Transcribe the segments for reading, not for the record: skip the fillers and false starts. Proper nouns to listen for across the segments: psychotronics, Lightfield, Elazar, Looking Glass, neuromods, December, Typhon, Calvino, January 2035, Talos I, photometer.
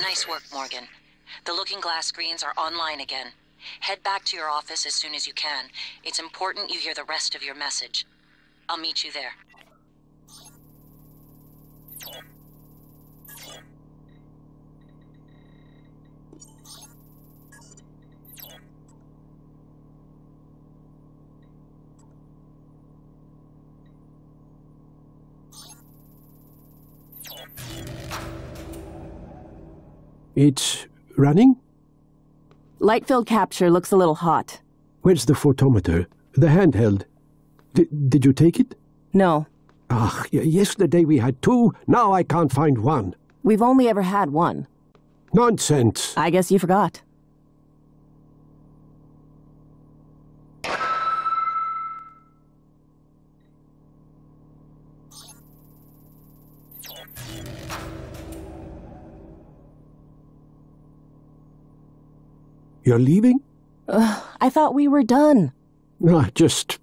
Nice work, Morgan. The Looking Glass screens are online again. Head back to your office as soon as you can. It's important you hear the rest of your message. I'll meet you there. It's running? Lightfield capture looks a little hot. Where's the photometer? The handheld. Did you take it? No. Ah, yesterday we had two. Now I can't find one. We've only ever had one. Nonsense. I guess you forgot. You're leaving? I thought we were done. Ah, just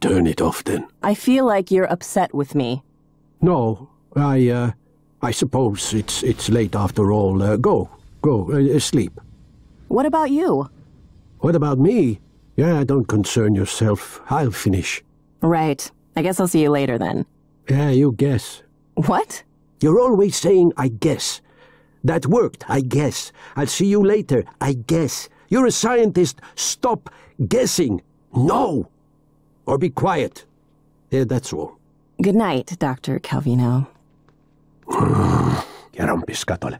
turn it off then. I feel like you're upset with me. No, I suppose it's late after all. Go, sleep. What about you? What about me? Yeah, don't concern yourself. I'll finish. Right. I guess I'll see you later then. Yeah, you guess. What? You're always saying, I guess. That worked, I guess. I'll see you later, I guess. You're a scientist. Stop guessing. No! Or be quiet. Yeah, that's all. Good night, Dr. Calvino. Chiar un piscatole.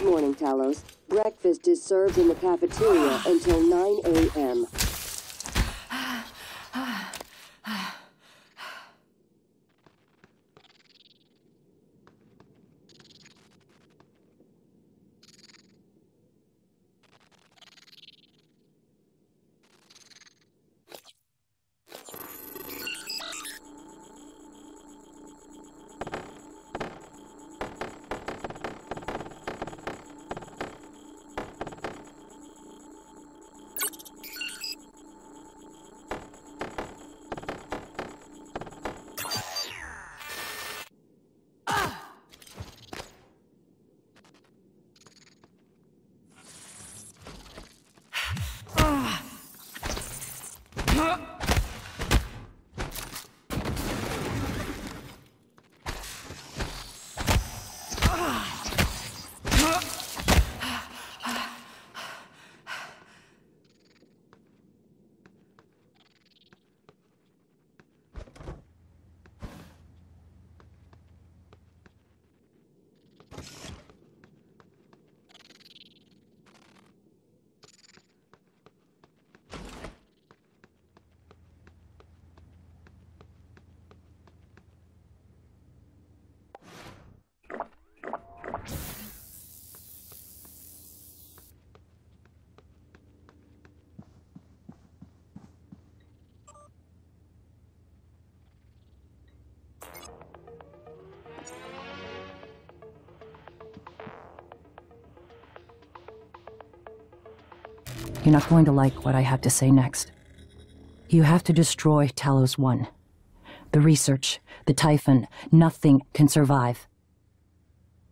Good morning, Talos. Breakfast is served in the cafeteria until 9 a.m. You're not going to like what I have to say next. You have to destroy Talos I. The research, the Typhon, nothing can survive.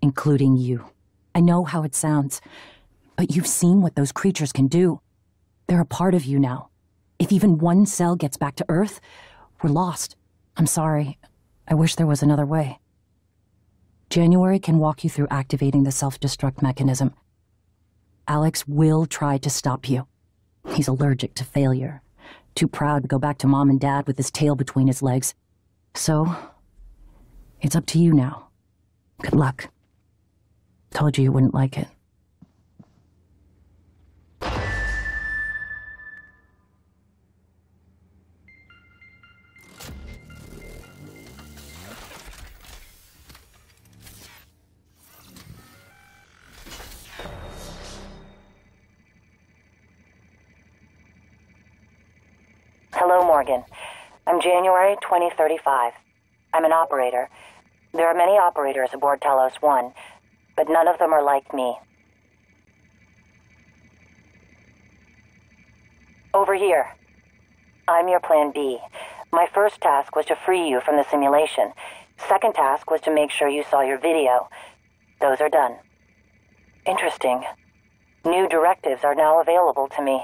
Including you. I know how it sounds, but you've seen what those creatures can do. They're a part of you now. If even one cell gets back to Earth, we're lost. I'm sorry. I wish there was another way. January can walk you through activating the self-destruct mechanism. Alex will try to stop you. He's allergic to failure, too proud to go back to Mom and Dad with his tail between his legs. So, it's up to you now. Good luck. Told you you wouldn't like it. I'm January 2035. I'm an operator. There are many operators aboard Talos I, but none of them are like me. Over here. I'm your plan B. My first task was to free you from the simulation. Second task was to make sure you saw your video. Those are done. Interesting. New directives are now available to me.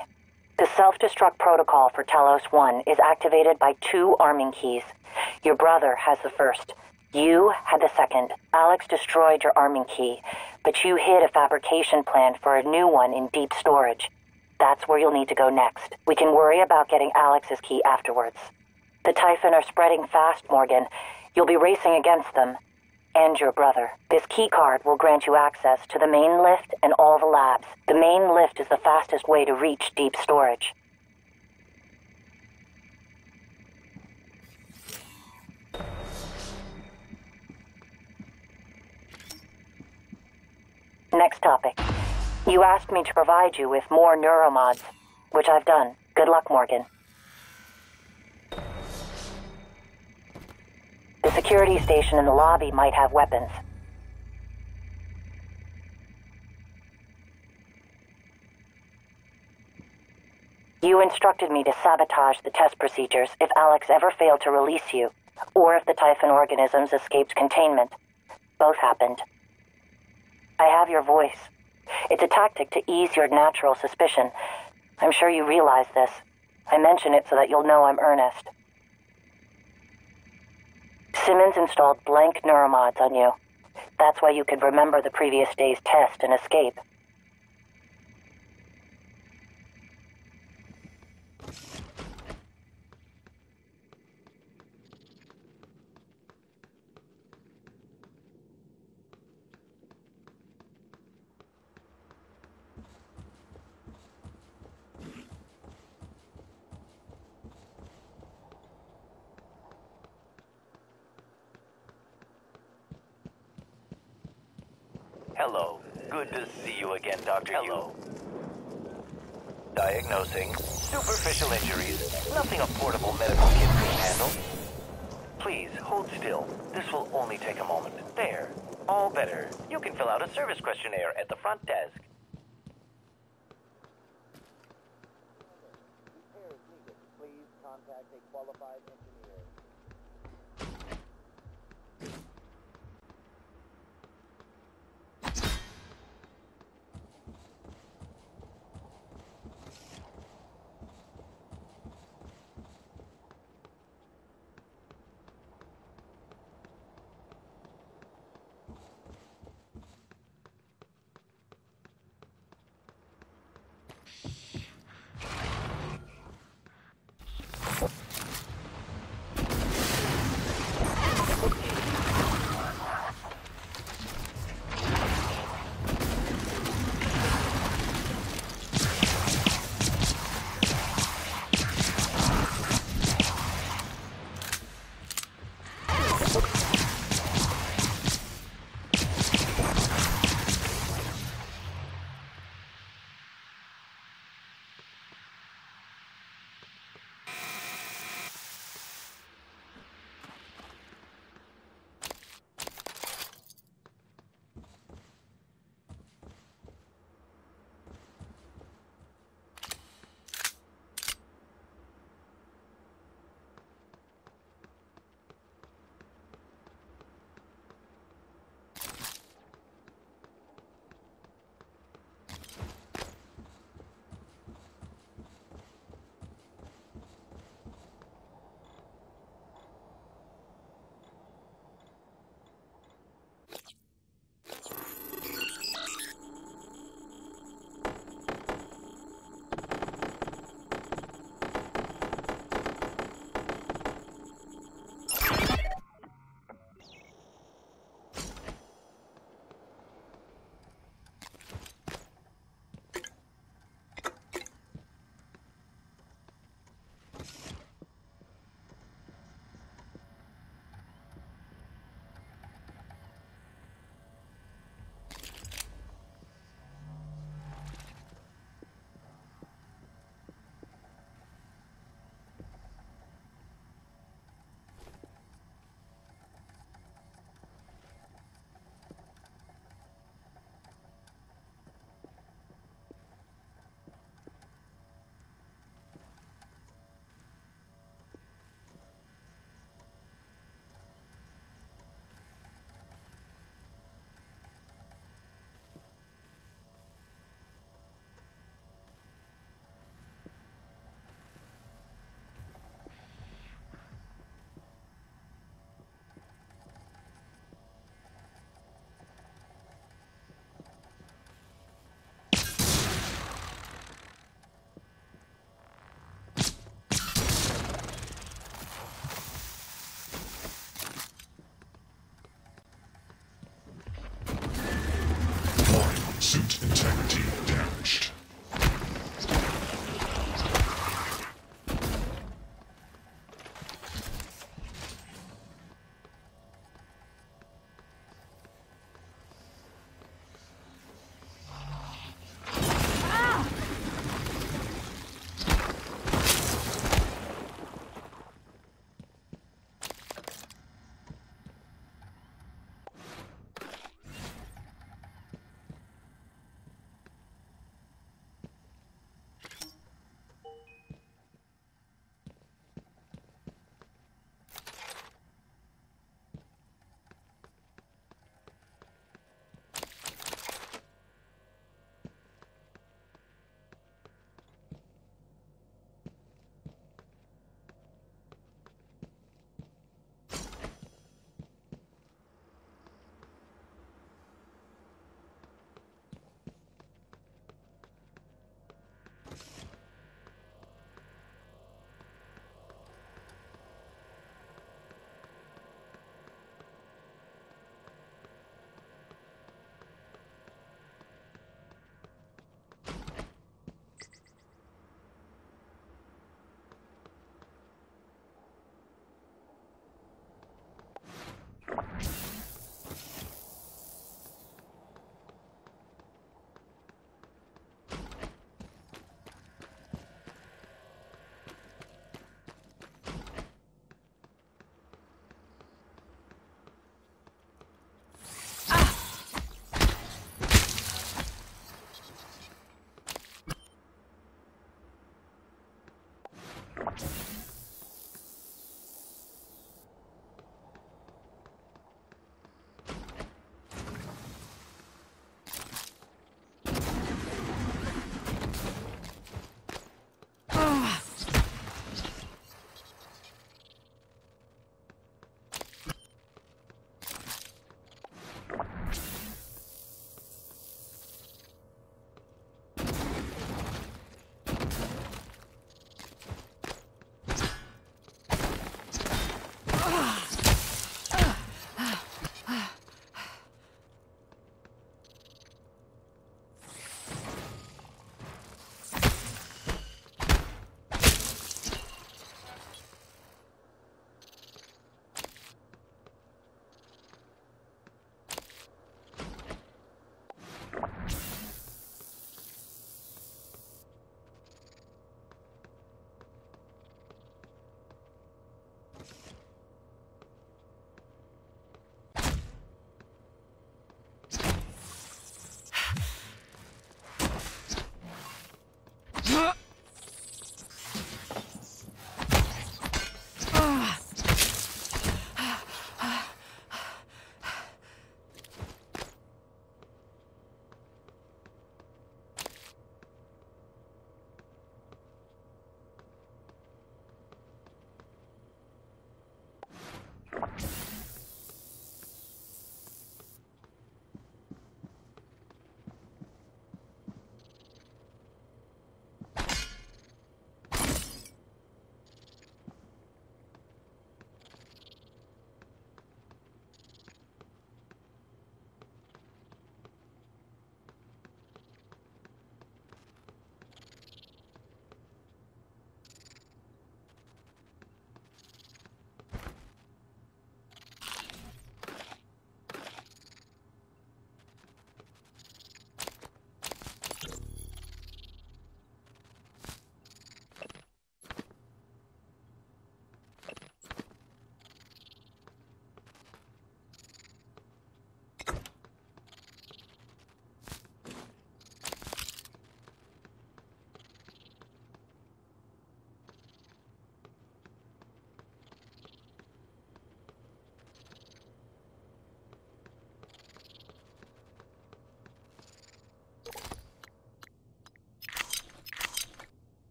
The self-destruct protocol for Talos I is activated by 2 arming keys. Your brother has the first. You had the second. Alex destroyed your arming key, but you hid a fabrication plan for a new one in deep storage. That's where you'll need to go next. We can worry about getting Alex's key afterwards. The Typhon are spreading fast, Morgan. You'll be racing against them. And your brother. This key card will grant you access to the main lift and all the labs. The main lift is the fastest way to reach deep storage. Next topic. You asked me to provide you with more neuromods, which I've done. Good luck, Morgan. The security station in the lobby might have weapons. You instructed me to sabotage the test procedures if Alex ever failed to release you, or if the Typhon organisms escaped containment. Both happened. I have your voice. It's a tactic to ease your natural suspicion. I'm sure you realize this. I mention it so that you'll know I'm earnest. Simmons installed blank neuromods on you. That's why you could remember the previous day's test and escape. Hello. Good to see you again, Dr. Hello. Diagnosing. Superficial injuries. Nothing a portable medical kit can handle. Please, hold still. This will only take a moment. There. All better. You can fill out a service questionnaire at the front desk. Please contact a qualified engineer.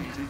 Easy.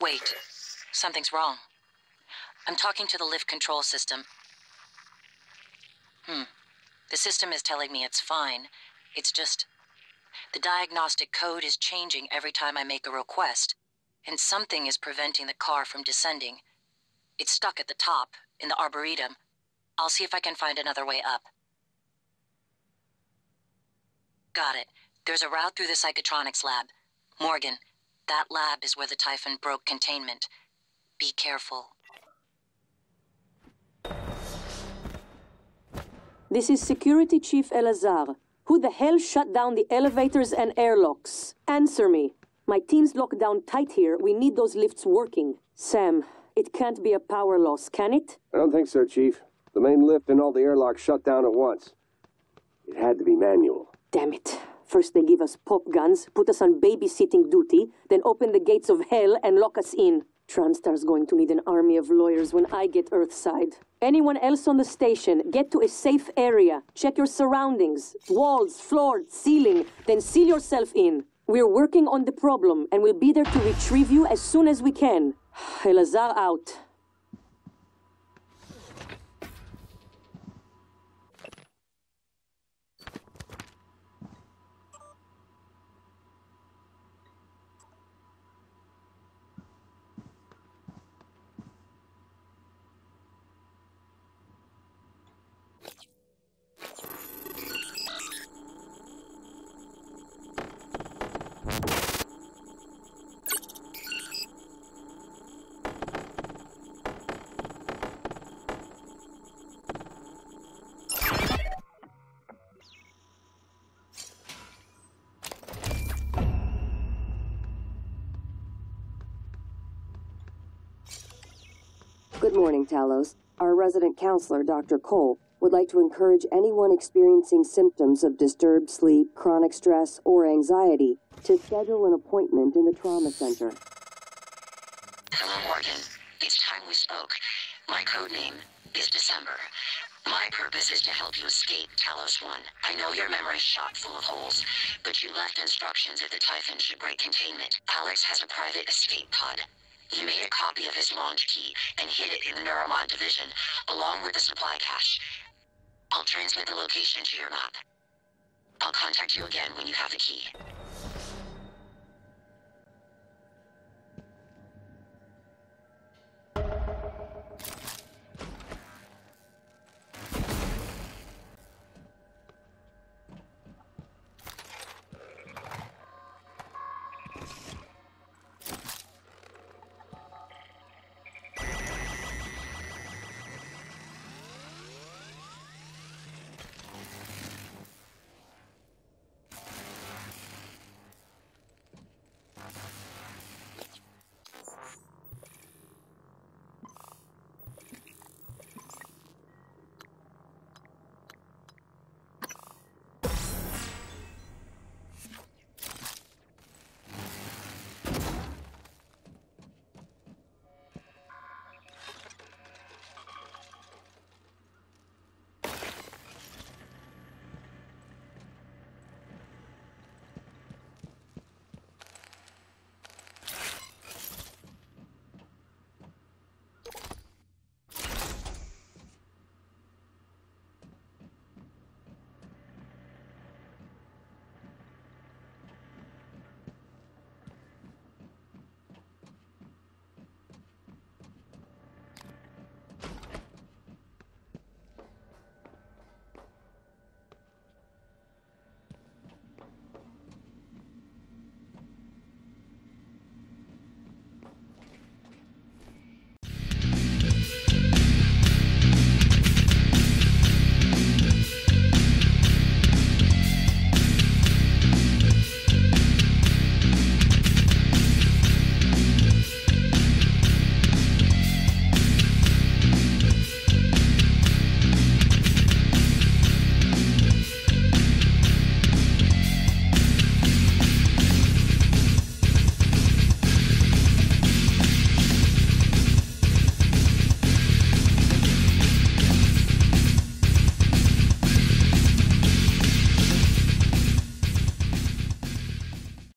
Wait, something's wrong. I'm talking to the lift control system. The system is telling me it's fine. It's just the diagnostic code is changing every time I make a request, and something is preventing the car from descending. It's stuck at the top, in the arboretum. I'll see if I can find another way up. Got it. There's a route through the psychotronics lab. Morgan, that lab is where the Typhon broke containment. Be careful. This is Security Chief Elazar. Who the hell shut down the elevators and airlocks? Answer me. My team's locked down tight here. We need those lifts working. Sam, it can't be a power loss, can it? I don't think so, Chief. The main lift and all the airlocks shut down at once. It had to be manual. Damn it. First they give us pop guns, put us on babysitting duty, then open the gates of hell and lock us in. Transtar's going to need an army of lawyers when I get Earthside. Anyone else on the station, get to a safe area. Check your surroundings. Walls, floor, ceiling. Then seal yourself in. We're working on the problem and we'll be there to retrieve you as soon as we can. Elazar out. Good morning, Talos. Our resident counselor, Dr. Cole, would like to encourage anyone experiencing symptoms of disturbed sleep, chronic stress, or anxiety to schedule an appointment in the trauma center. Hello, Morgan. It's time we spoke. My code name is December. My purpose is to help you escape Talos I. I know your memory's shot full of holes, but you left instructions that the Typhon should break containment. Alex has a private escape pod. You made a copy of his launch key and hid it in the neuromod division, along with the supply cache. I'll transmit the location to your map. I'll contact you again when you have the key.